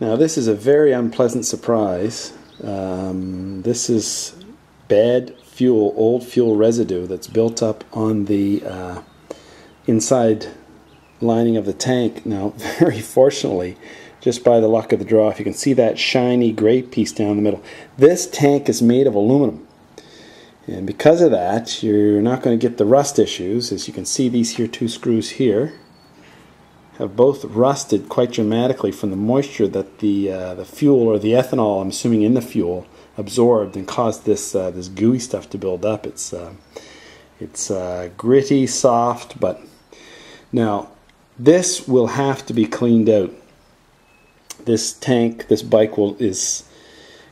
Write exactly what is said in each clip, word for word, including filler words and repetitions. Now this is a very unpleasant surprise. Um, this is bad fuel, old fuel residue that's built up on the uh, inside lining of the tank. Now very fortunately, just by the luck of the draw, if you can see that shiny gray piece down the middle, this tank is made of aluminum. And because of that, you're not going to get the rust issues. As you can see, these here two screws here have both rusted quite dramatically from the moisture that the uh, the fuel, or the ethanol, I'm assuming, in the fuel absorbed and caused this uh, this gooey stuff to build up. It's uh, it's uh, gritty, soft, but now this will have to be cleaned out. This tank, this bike will is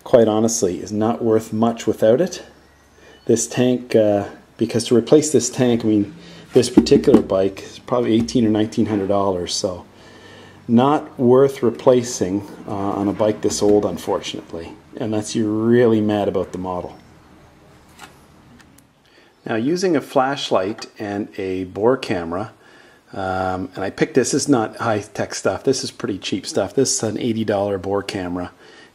quite honestly is not worth much without it. This tank, uh, because to replace this tank, I mean, this particular bike is probably eighteen or nineteen hundred dollars, so not worth replacing uh, on a bike this old, unfortunately, unless you're really mad about the model. Now, using a flashlight and a bore camera, um, and I picked this. This is not high-tech stuff. This is pretty cheap stuff. This is an eighty dollar bore camera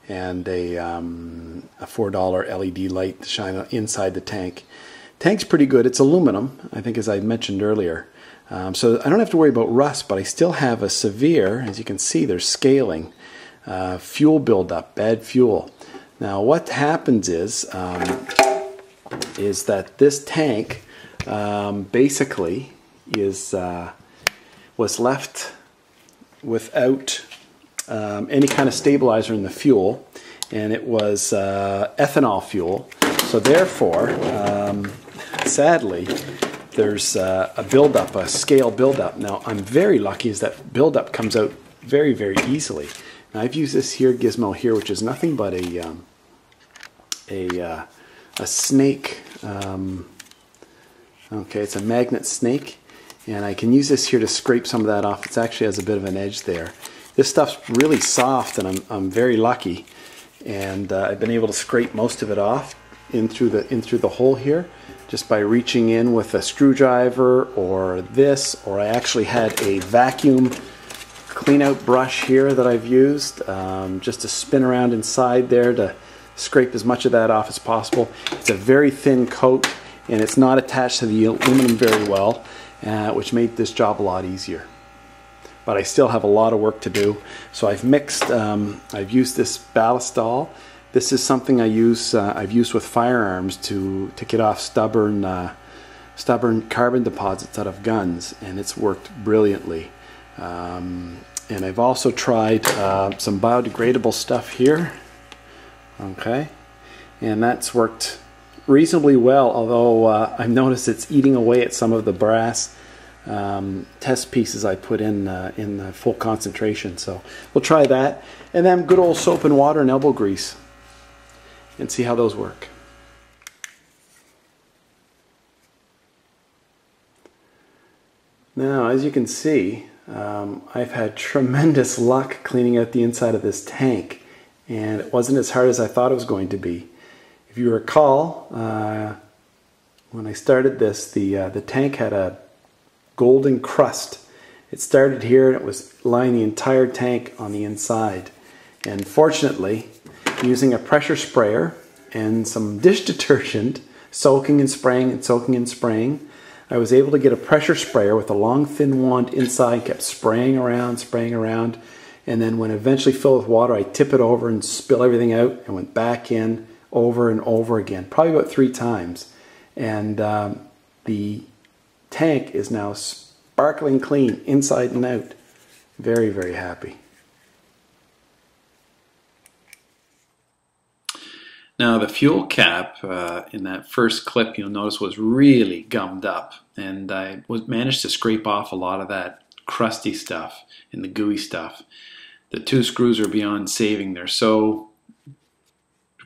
and a um, a four dollar L E D light to shine inside the tank. Tank's pretty good. It's aluminum, I think, as I mentioned earlier. Um, so I don't have to worry about rust, but I still have a severe, as you can see, there's scaling, uh, fuel buildup, bad fuel. Now what happens is, um, is that this tank um, basically is uh, was left without um, any kind of stabilizer in the fuel, and it was uh, ethanol fuel. So therefore, um, sadly, there's uh, a buildup, a scale buildup. Now, I'm very lucky is that buildup comes out very, very easily. Now, I've used this here gizmo here, which is nothing but a um, a uh, a snake. Um, okay, it's a magnet snake, and I can use this here to scrape some of that off. It actually has a bit of an edge there. This stuff's really soft, and I'm I'm very lucky, and uh, I've been able to scrape most of it off in through the in through the hole here, just by reaching in with a screwdriver or this, or I actually had a vacuum cleanout brush here that I've used um, just to spin around inside there to scrape as much of that off as possible. It's a very thin coat, and it's not attached to the aluminum very well, uh, which made this job a lot easier. But I still have a lot of work to do, so I've mixed. Um, I've used this Ballistol. This is something I use, uh, I've used with firearms to, to get off stubborn, uh, stubborn carbon deposits out of guns, and it's worked brilliantly. Um, and I've also tried uh, some biodegradable stuff here, okay, and that's worked reasonably well, although uh, I've noticed it's eating away at some of the brass Um, test pieces I put in uh, in the full concentration. So we'll try that, and then good old soap and water and elbow grease, and see how those work. Now, as you can see, um, I've had tremendous luck cleaning out the inside of this tank, and it wasn't as hard as I thought it was going to be. If you recall, uh, when I started this, the uh, the tank had a golden crust. It started here, and it was lining the entire tank on the inside. And fortunately, using a pressure sprayer and some dish detergent, soaking and spraying and soaking and spraying, I was able to get a pressure sprayer with a long thin wand inside, kept spraying around, spraying around, and then when eventually filled with water, I tip it over and spill everything out, and went back in over and over again, probably about three times. And um, the tank is now sparkling clean inside and out. Very, very happy. Now the fuel cap uh, in that first clip, you'll notice, was really gummed up, and I was managed to scrape off a lot of that crusty stuff and the gooey stuff. The two screws are beyond saving. They're so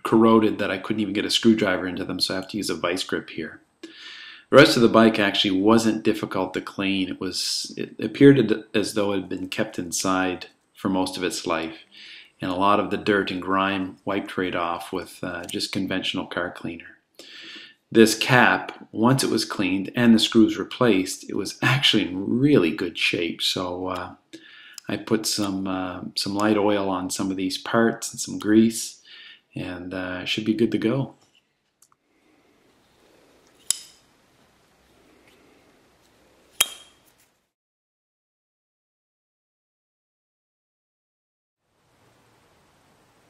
corroded that I couldn't even get a screwdriver into them, so I have to use a vice grip here. The rest of the bike actually wasn't difficult to clean. It was, it appeared as though it had been kept inside for most of its life, and a lot of the dirt and grime wiped right off with uh, just conventional car cleaner. This cap, once it was cleaned and the screws replaced, it was actually in really good shape. So uh, I put some uh, some light oil on some of these parts and some grease, and uh, should be good to go.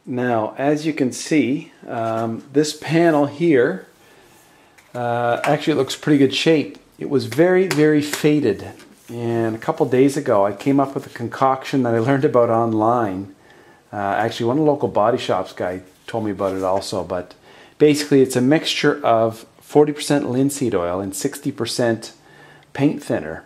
Now, as you can see, um, this panel here uh, actually looks pretty good shape. It was very, very faded. And a couple days ago, I came up with a concoction that I learned about online. Uh, actually, one of the local body shops guy told me about it also. But basically, it's a mixture of forty percent linseed oil and sixty percent paint thinner,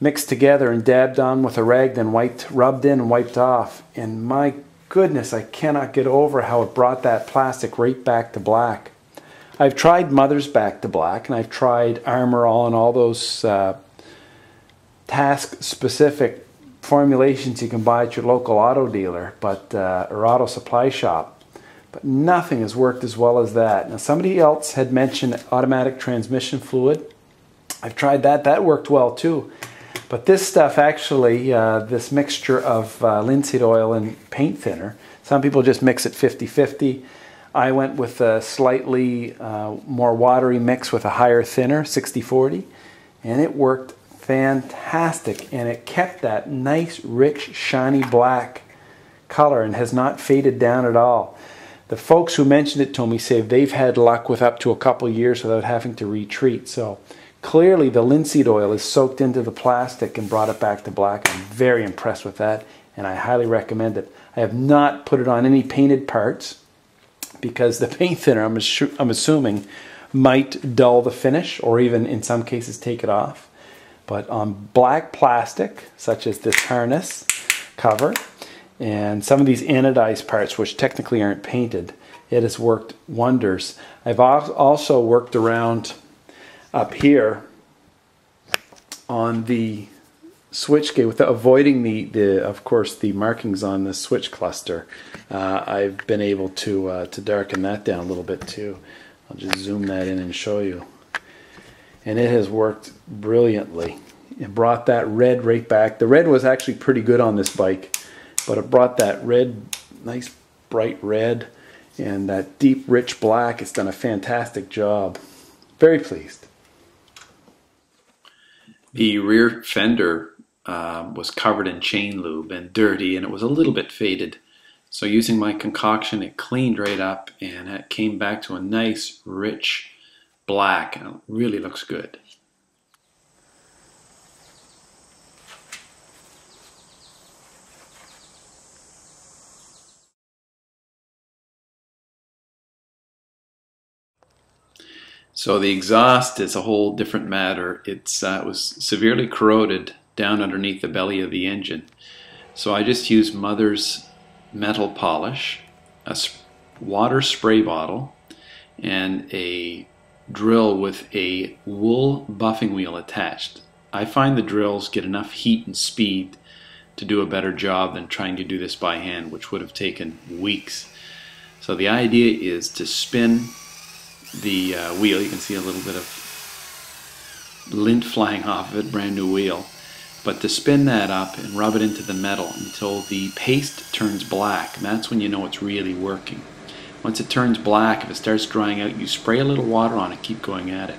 mixed together and dabbed on with a rag, then wiped, rubbed in and wiped off. And my goodness, I cannot get over how it brought that plastic right back to black. I've tried Mother's Back to Black, and I've tried Armor All and all those uh, task-specific formulations you can buy at your local auto dealer, but uh, or auto supply shop. But nothing has worked as well as that. Now, somebody else had mentioned automatic transmission fluid. I've tried that. That worked well too. But this stuff actually, uh, this mixture of uh, linseed oil and paint thinner, some people just mix it fifty fifty. I went with a slightly uh, more watery mix with a higher thinner, sixty forty, and it worked fantastic. And it kept that nice, rich, shiny black color and has not faded down at all. The folks who mentioned it to me say they've had luck with up to a couple years without having to retreat. So clearly the linseed oil is soaked into the plastic and brought it back to black. I'm very impressed with that, and I highly recommend it. I have not put it on any painted parts because the paint thinner, I'm, assu I'm assuming, might dull the finish or even in some cases take it off. But on black plastic, such as this harness cover, and some of these anodized parts, which technically aren't painted, it has worked wonders. I've also worked around up here on the switch gate, without avoiding the, the of course the markings on the switch cluster. uh, I've been able to uh, to darken that down a little bit too. I'll just zoom that in and show you, and it has worked brilliantly. It brought that red right back. The red was actually pretty good on this bike, but it brought that red, nice bright red, and that deep rich black. It's done a fantastic job. Very pleased. The rear fender uh, was covered in chain lube and dirty, and it was a little bit faded. So using my concoction, it cleaned right up, and it came back to a nice, rich black, and it really looks good. So the exhaust is a whole different matter. It's, uh, it was severely corroded down underneath the belly of the engine. So I just used Mother's metal polish, a sp water spray bottle, and a drill with a wool buffing wheel attached. I find the drills get enough heat and speed to do a better job than trying to do this by hand, which would have taken weeks. So the idea is to spin the uh, wheel. You can see a little bit of lint flying off of it, brand new wheel, but to spin that up and rub it into the metal until the paste turns black, and that's when you know it's really working. Once it turns black, if it starts drying out, you spray a little water on it, keep going at it,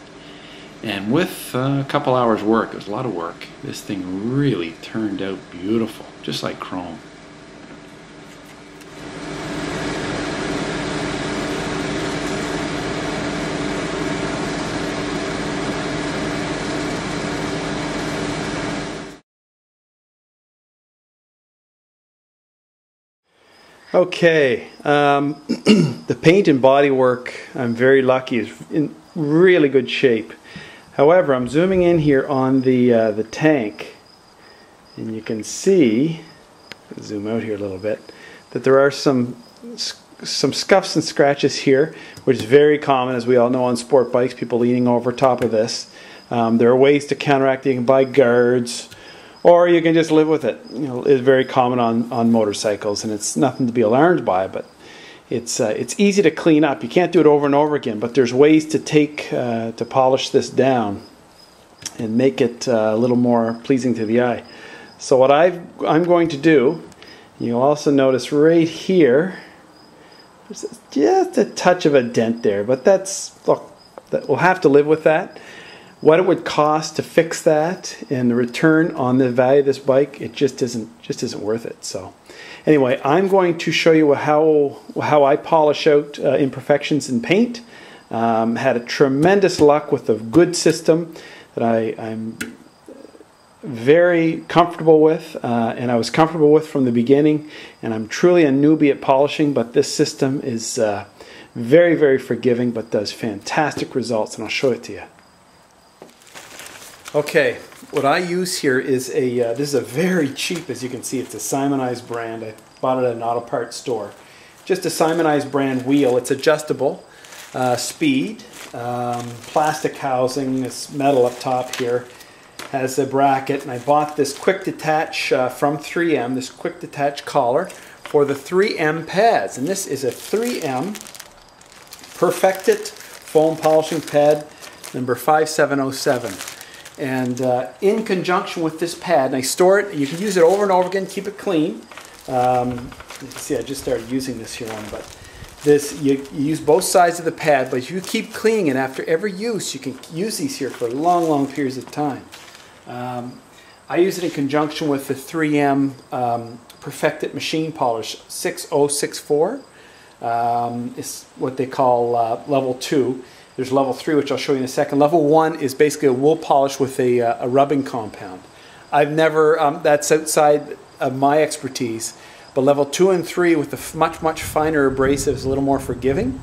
and with uh, a couple hours work, it was a lot of work, this thing really turned out beautiful, just like chrome. Okay, um, the paint and body work, I'm very lucky, is in really good shape. However, I'm zooming in here on the, uh, the tank, and you can see, zoom out here a little bit, that there are some, some scuffs and scratches here, which is very common, as we all know, on sport bikes, people leaning over top of this. Um, there are ways to counteract it. You can buy guards, or you can just live with it. You know, it's very common on, on motorcycles, and it's nothing to be alarmed by, but it's, uh, it's easy to clean up. You can't do it over and over again, but there's ways to take, uh, to polish this down and make it uh, a little more pleasing to the eye. So what I've, I'm going to do, you'll also notice right here, there's just a touch of a dent there, but that's, look, that we'll have to live with that. What it would cost to fix that and the return on the value of this bike, it just isn't just isn't worth it. So anyway, I'm going to show you how how I polish out uh, imperfections in paint. Um, had a tremendous luck with a good system that I, I'm very comfortable with, uh, and I was comfortable with from the beginning, and I'm truly a newbie at polishing, but this system is uh, very, very forgiving, but does fantastic results, and I'll show it to you. Okay, what I use here is a, uh, this is a very cheap, as you can see, it's a Simonized brand. I bought it at an auto parts store. Just a Simonized brand wheel. It's adjustable uh, speed, um, plastic housing, this metal up top here has a bracket, and I bought this quick detach uh, from three M, this quick detach collar for the three M pads. And this is a three M Perfected foam polishing pad number five seven oh seven. And uh, in conjunction with this pad, and I store it, you can use it over and over again, keep it clean. Um, you can see I just started using this here on, but this, you, you use both sides of the pad, but if you keep cleaning it after every use, you can use these here for long, long periods of time. Um, I use it in conjunction with the three M um, Perfected Machine Polish six oh six four. Um, it's what they call uh, level two. There's level three, which I'll show you in a second. Level one is basically a wool polish with a, uh, a rubbing compound. I've never, um, that's outside of my expertise, but level two and three with the much, much finer abrasives, a little more forgiving.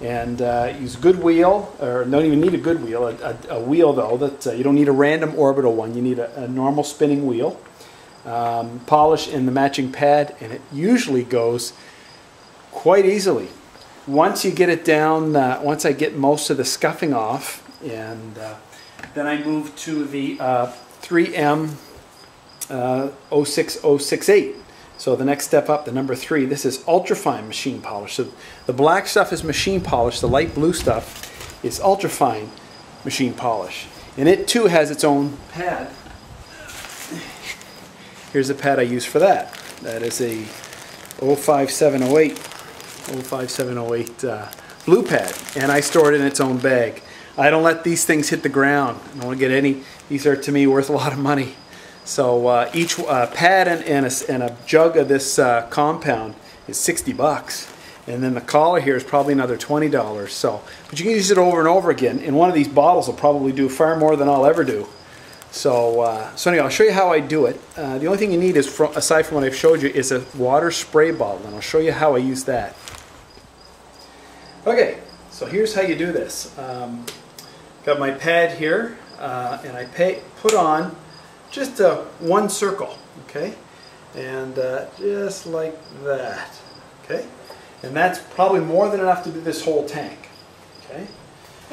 And uh, use a good wheel, or don't even need a good wheel, a, a, a wheel though, that uh, you don't need a random orbital one, you need a, a normal spinning wheel. Um, polish in the matching pad, and it usually goes quite easily. Once you get it down, uh, once I get most of the scuffing off, and uh, then I move to the uh, three M uh, oh six oh six eight. So the next step up, the number three, this is ultrafine machine polish. So the black stuff is machine polish, the light blue stuff is ultrafine machine polish. And it too has its own pad. Here's the pad I use for that. That is a oh five seven oh eight. oh five seven oh eight uh, blue pad, and I store it in its own bag. I don't let these things hit the ground. I don't want to get any. These are to me worth a lot of money. So uh, each uh, pad and, and, a, and a jug of this uh, compound is sixty bucks, and then the collar here is probably another twenty dollars. So, but you can use it over and over again, and one of these bottles will probably do far more than I'll ever do. So, uh, so anyway, I'll show you how I do it. Uh, the only thing you need is, from, aside from what I've showed you, is a water spray bottle, and I'll show you how I use that. Okay, so here's how you do this. Um, got my pad here, uh, and I pay, put on just a, one circle, okay? And uh, just like that, okay? And that's probably more than enough to do this whole tank, okay?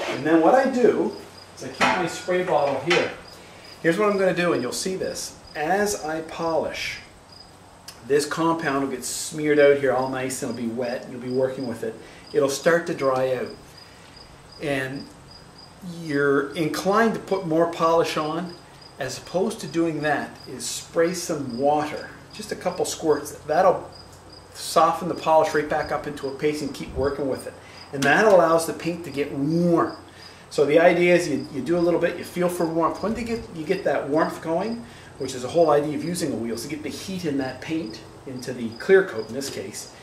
And then what I do is I keep my spray bottle here. Here's what I'm going to do, and you'll see this. As I polish, this compound will get smeared out here all nice, and it'll be wet, and you'll be working with it. It'll start to dry out. And you're inclined to put more polish on. As opposed to doing that, is spray some water, just a couple squirts. That'll soften the polish right back up into a paste and keep working with it. And that allows the paint to get warm. So the idea is you, you do a little bit, you feel for warmth. When you get, you get that warmth going, which is the whole idea of using a wheel, is to get the heat in that paint, into the clear coat in this case,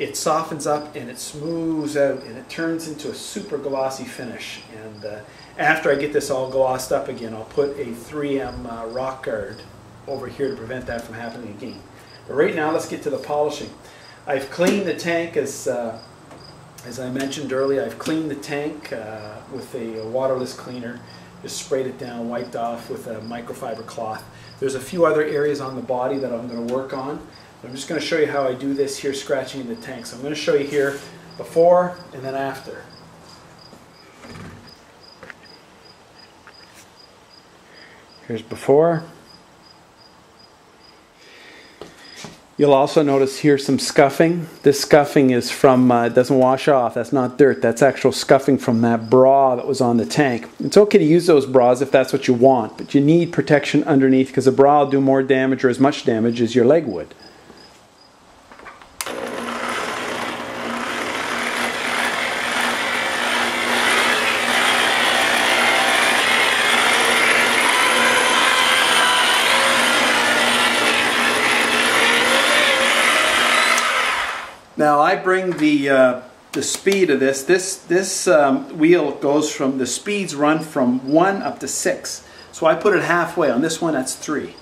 it softens up and it smooths out and it turns into a super glossy finish. And uh, after I get this all glossed up again, I'll put a three M uh, rock guard over here to prevent that from happening again. But right now, let's get to the polishing. I've cleaned the tank as... Uh, As I mentioned earlier, I've cleaned the tank uh, with a, a waterless cleaner, just sprayed it down, wiped off with a microfiber cloth. There's a few other areas on the body that I'm going to work on. I'm just going to show you how I do this here, scratching in the tank. So I'm going to show you here before and then after. Here's before. You'll also notice here some scuffing. This scuffing is from, uh, it doesn't wash off. That's not dirt. That's actual scuffing from that bra that was on the tank. It's okay to use those bras if that's what you want, but you need protection underneath because a bra will do more damage or as much damage as your leg would. Now I bring the uh, the speed of this. This this um, wheel goes from, the speeds run from one up to six. So I put it halfway. On this one, that's three.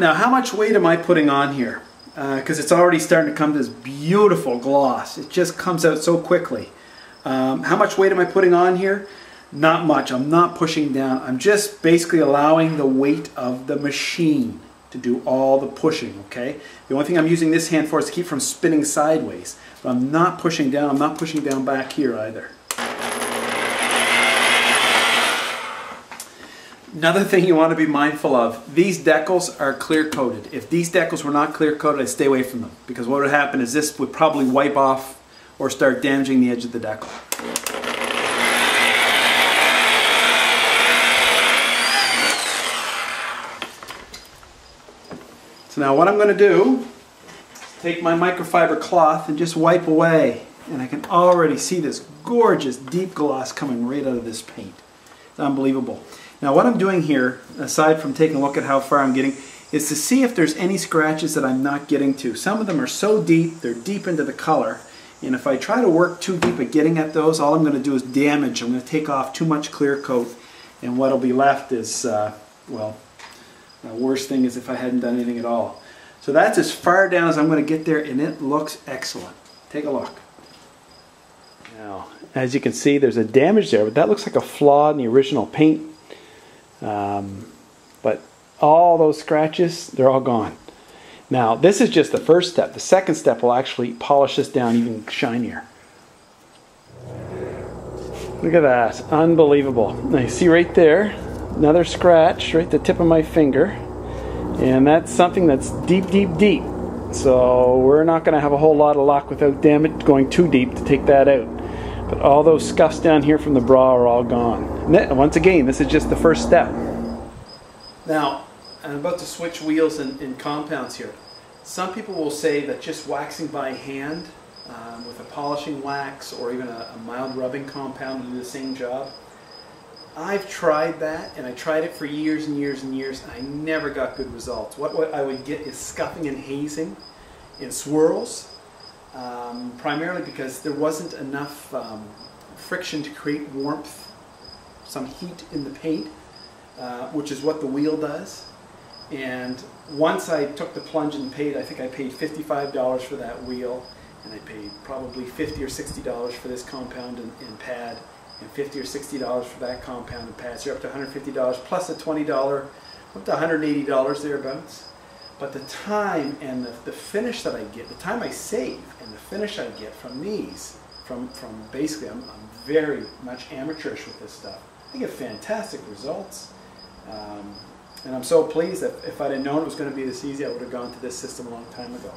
Now, how much weight am I putting on here? Because uh, it's already starting to come to this beautiful gloss. It just comes out so quickly. Um, how much weight am I putting on here? Not much. I'm not pushing down. I'm just basically allowing the weight of the machine to do all the pushing, okay? The only thing I'm using this hand for is to keep from spinning sideways. But I'm not pushing down. I'm not pushing down back here either. Another thing you want to be mindful of, these decals are clear coated. If these decals were not clear coated, I'd stay away from them. Because what would happen is this would probably wipe off or start damaging the edge of the decal. So now what I'm going to do is take my microfiber cloth and just wipe away, and I can already see this gorgeous deep gloss coming right out of this paint. It's unbelievable. Now what I'm doing here, aside from taking a look at how far I'm getting, is to see if there's any scratches that I'm not getting to. Some of them are so deep, they're deep into the color. And if I try to work too deep at getting at those, all I'm going to do is damage. I'm going to take off too much clear coat, and what will be left is, uh, well, the worst thing is if I hadn't done anything at all. So that's as far down as I'm going to get there, and it looks excellent. Take a look. Now, as you can see, there's a damage there, but that looks like a flaw in the original paint. Um, but all those scratches, they're all gone. Now, this is just the first step. The second step will actually polish this down even shinier. Look at that. Unbelievable. Now, you see right there, another scratch right at the tip of my finger. And that's something that's deep, deep, deep. So we're not going to have a whole lot of luck without damage going too deep to take that out. But all those scuffs down here from the bra are all gone. And that, once again, this is just the first step. Now, I'm about to switch wheels and, and compounds here. Some people will say that just waxing by hand um, with a polishing wax or even a, a mild rubbing compound will do the same job. I've tried that, and I tried it for years and years and years, and I never got good results. What, what I would get is scuffing and hazing in swirls, um, primarily because there wasn't enough um, friction to create warmth, some heat in the paint, uh, which is what the wheel does. And once I took the plunge and paid, I think I paid fifty-five dollars for that wheel, and I paid probably fifty or sixty dollars for this compound and, and pad, and fifty or sixty dollars for that compound and pad. So you're up to one hundred fifty dollars plus a twenty dollars, up to one hundred eighty dollars thereabouts. But the time and the, the finish that I get, the time I save and the finish I get from these, from, from basically, I'm, I'm very much amateurish with this stuff. I get fantastic results. Um, And I'm so pleased that if I'd have known it was going to be this easy, I would have gone to this system a long time ago.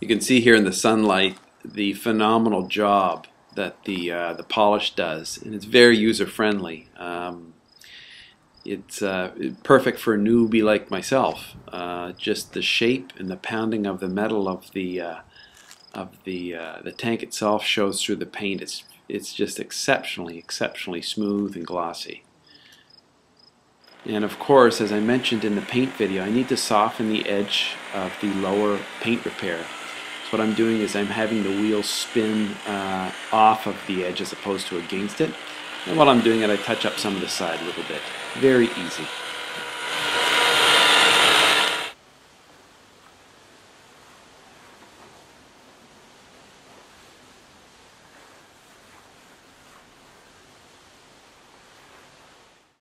You can see here in the sunlight the phenomenal job that the uh, the polish does, and it's very user friendly. Um, It's uh, perfect for a newbie like myself. Uh, just the shape and the pounding of the metal of the uh, of the uh, the tank itself shows through the paint. It's it's just exceptionally exceptionally smooth and glossy. And of course, as I mentioned in the paint video, I need to soften the edge of the lower paint repair. So what I'm doing is I'm having the wheel spin uh, off of the edge as opposed to against it. And while I'm doing it, I touch up some of the side a little bit. Very easy.